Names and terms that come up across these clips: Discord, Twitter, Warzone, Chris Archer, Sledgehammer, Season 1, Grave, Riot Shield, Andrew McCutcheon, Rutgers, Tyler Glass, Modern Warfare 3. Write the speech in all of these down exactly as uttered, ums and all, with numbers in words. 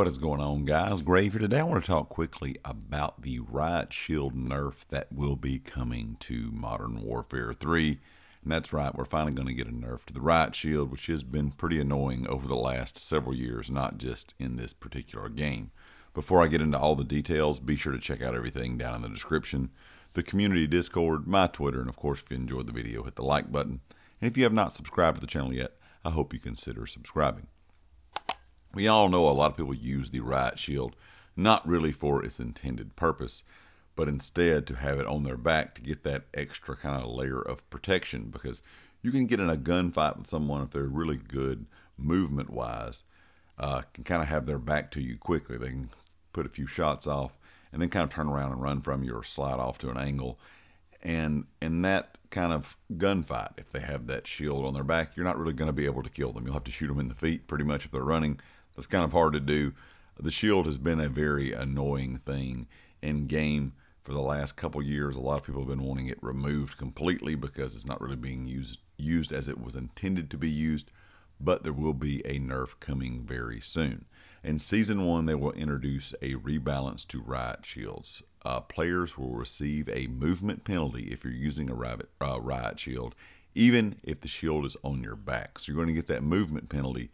What is going on, guys? Grave here. Today I want to talk quickly about the Riot Shield nerf that will be coming to Modern Warfare three. And that's right, we're finally going to get a nerf to the Riot Shield, which has been pretty annoying over the last several years, not just in this particular game. Before I get into all the details, be sure to check out everything down in the description, the community Discord, my Twitter, and of course if you enjoyed the video, hit the like button. And if you have not subscribed to the channel yet, I hope you consider subscribing. We all know a lot of people use the Riot Shield not really for its intended purpose, but instead to have it on their back to get that extra kind of layer of protection, because you can get in a gunfight with someone if they're really good movement-wise, uh, can kind of have their back to you quickly. They can put a few shots off and then kind of turn around and run from you or slide off to an angle. And in that kind of gunfight, if they have that shield on their back, you're not really going to be able to kill them. You'll have to shoot them in the feet pretty much if they're running. That's kind of hard to do. The shield has been a very annoying thing in game for the last couple years. A lot of people have been wanting it removed completely because it's not really being used used as it was intended to be used, but there will be a nerf coming very soon. In Season one, they will introduce a rebalance to Riot Shields. Uh, players will receive a movement penalty if you're using a riot, uh, riot Shield, even if the shield is on your back. So you're going to get that movement penalty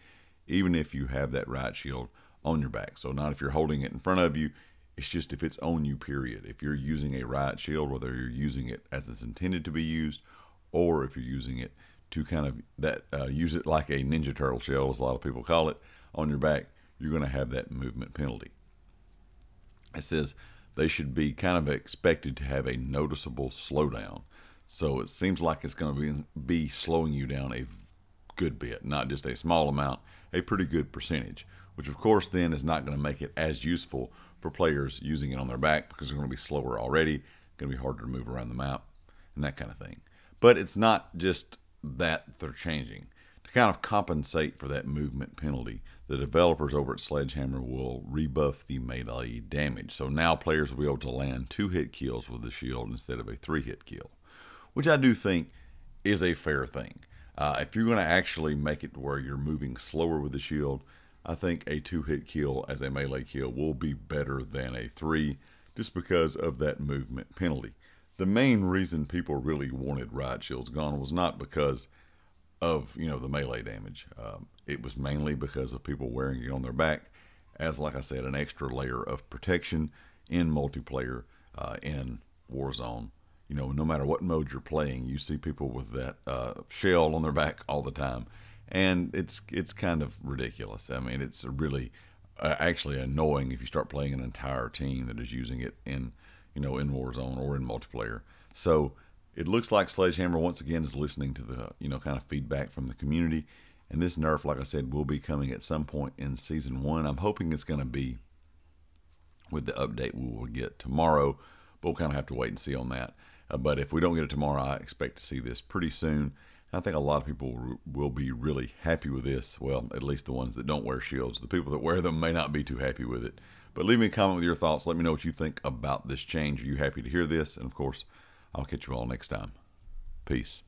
even if you have that Riot Shield on your back. So not if you're holding it in front of you, it's just if it's on you, period. If you're using a Riot Shield, whether you're using it as it's intended to be used, or if you're using it to kind of that uh, use it like a Ninja Turtle shell, as a lot of people call it, on your back, you're going to have that movement penalty. It says they should be kind of expected to have a noticeable slowdown. So it seems like it's going to be, be slowing you down a good bit, not just a small amount, a pretty good percentage, which of course then is not going to make it as useful for players using it on their back, because they're going to be slower already, going to be harder to move around the map and that kind of thing. But it's not just that they're changing. To kind of compensate for that movement penalty, the developers over at Sledgehammer will rebuff the melee damage. So now players will be able to land two hit kills with the shield instead of a three hit kill, which I do think is a fair thing. Uh, if you're going to actually make it to where you're moving slower with the shield, I think a two hit kill as a melee kill will be better than a three, just because of that movement penalty. The main reason people really wanted Riot Shields gone was not because of, you know, the melee damage. Um, it was mainly because of people wearing it on their back as, like I said, an extra layer of protection in multiplayer, uh, in Warzone. You know, no matter what mode you're playing, you see people with that uh, shell on their back all the time, and it's it's kind of ridiculous. I mean, it's really uh, actually annoying if you start playing an entire team that is using it in, you know, in Warzone or in multiplayer. So it looks like Sledgehammer once again is listening to the, you know, kind of feedback from the community, and this nerf, like I said, will be coming at some point in Season one. I'm hoping it's going to be with the update we will get tomorrow, but we'll kind of have to wait and see on that. Uh, but if we don't get it tomorrow, I expect to see this pretty soon. I think a lot of people will be really happy with this. Well, at least the ones that don't wear shields. The people that wear them may not be too happy with it. But leave me a comment with your thoughts. Let me know what you think about this change. Are you happy to hear this? And of course, I'll catch you all next time. Peace.